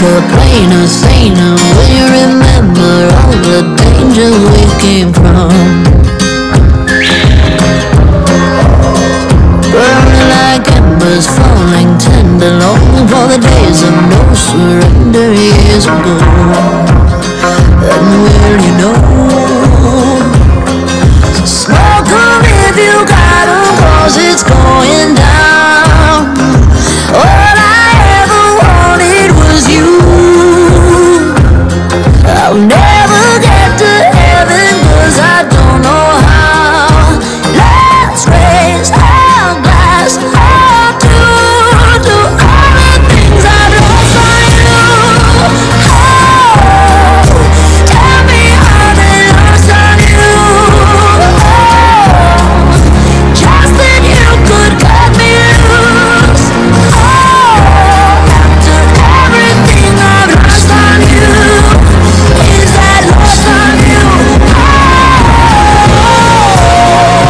the pain of saying no. Will you remember all the danger we came from? Burning like embers, falling tender, long for the days of no surrender years ago. And will you know? Smoke 'em if you got 'em, 'cause it's going down. All I ever wanted was you. I'll never get to heaven 'cause I don't know how. Let's raise our glass up to all the things I don't find you. Oh, tell me I've been lost on you. Oh, just that you could cut me loose. Oh, after everything I've lost on you, is that lost on you?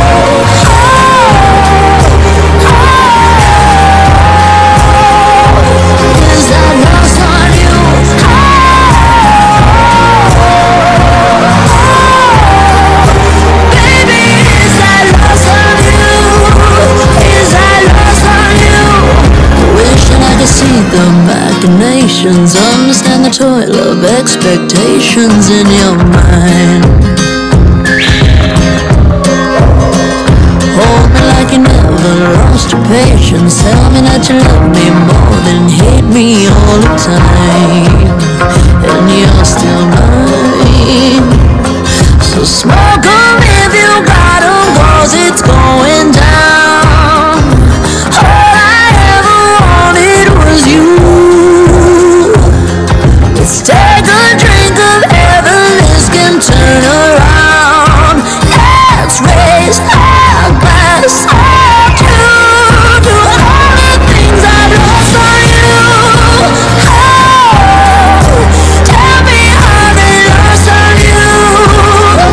Oh, is that lost on you? Baby, is that lost on you? Is that lost on you? Wish that I could see the machinations, understand the toil of expectations in your mind. Hold me like you never lost your patience. Tell me that you love me more than hate me all the time. And you're still mine. So smoke 'em if you got 'em, 'cause it's going down. All I ever wanted was you. Let's take a drink of heaven, this can turn around. Let's raise our glass up to all the things I've lost on you. Oh, tell me I've been lost on you. Oh,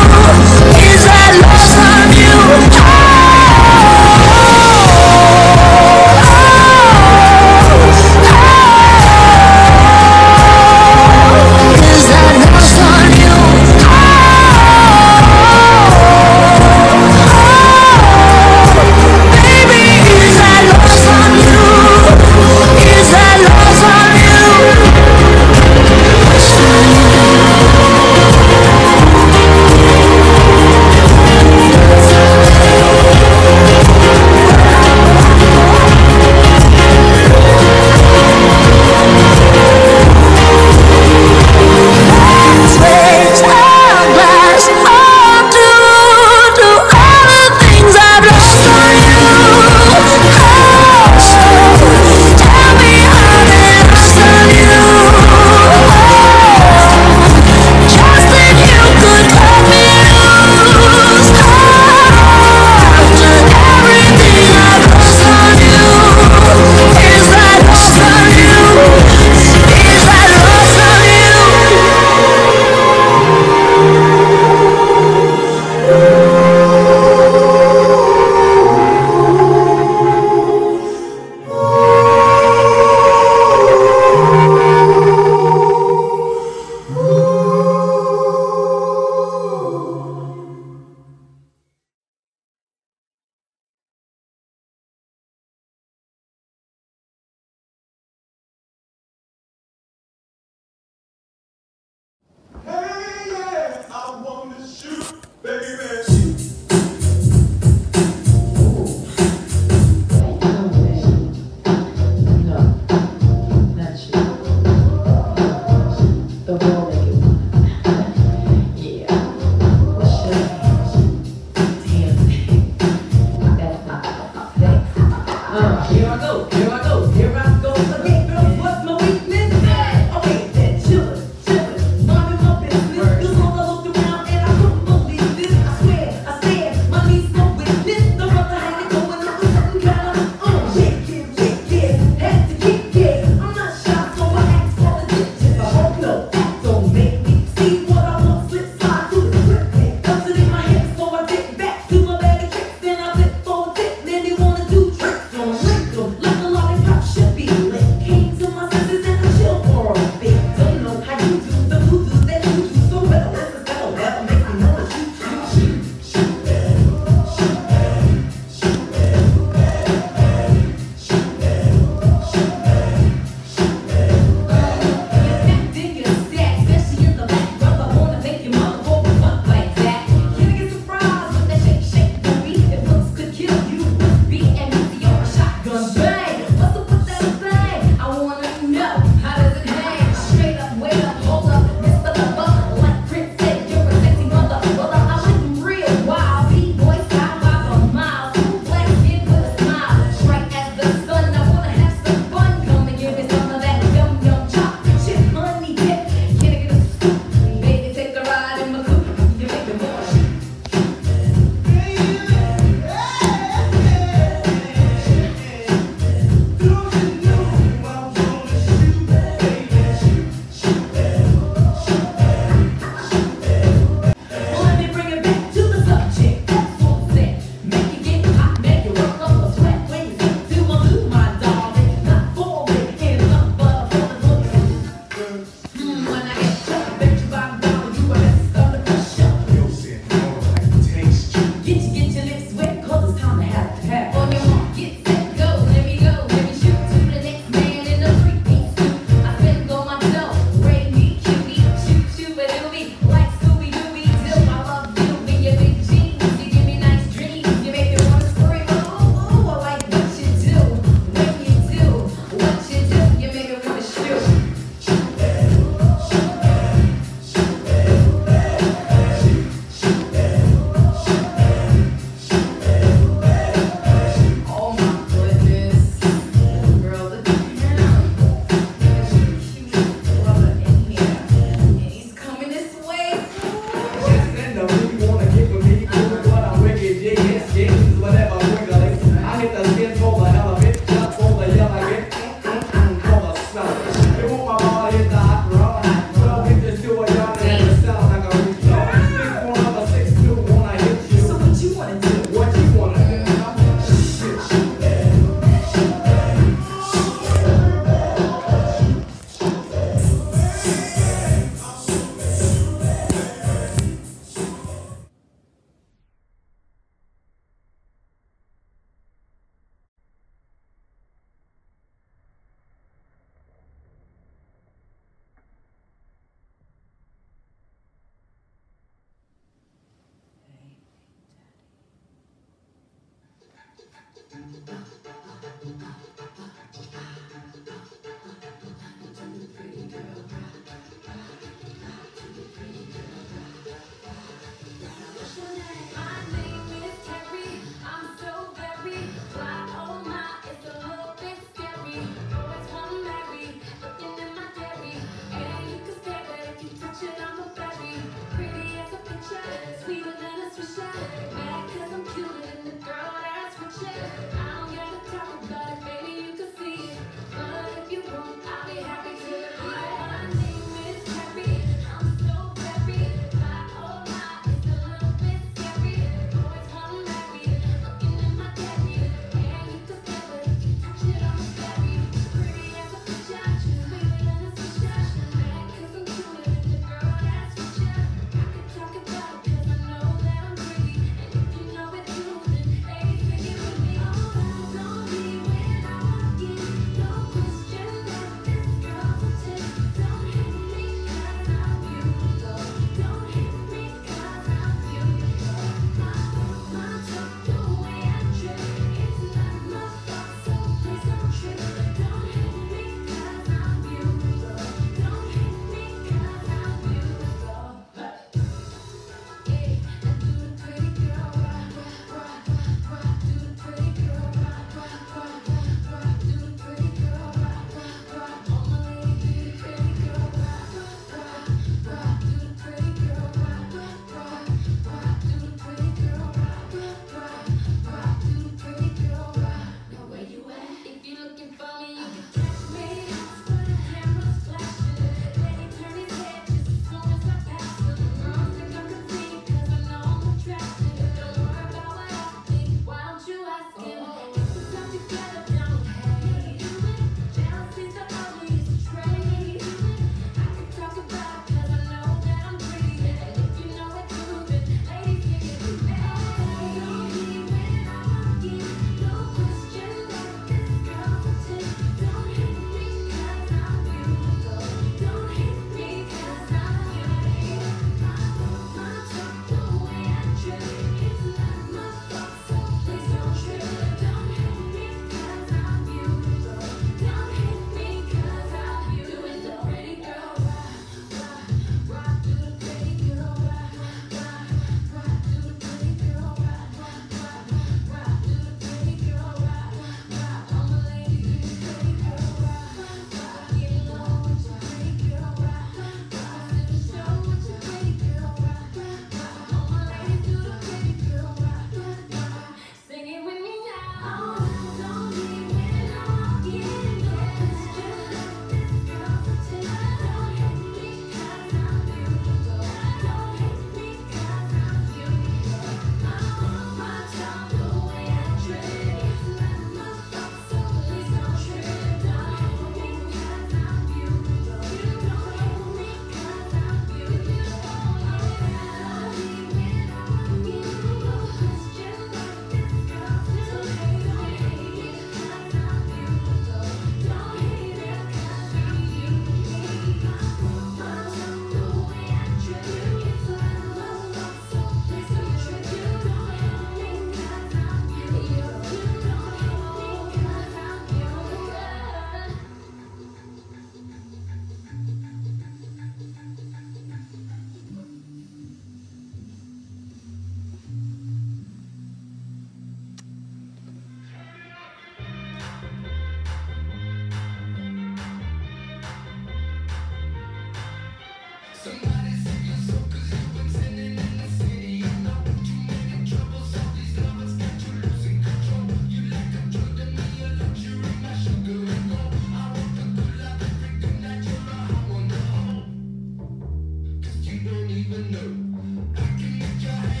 don't even know. I can make your hand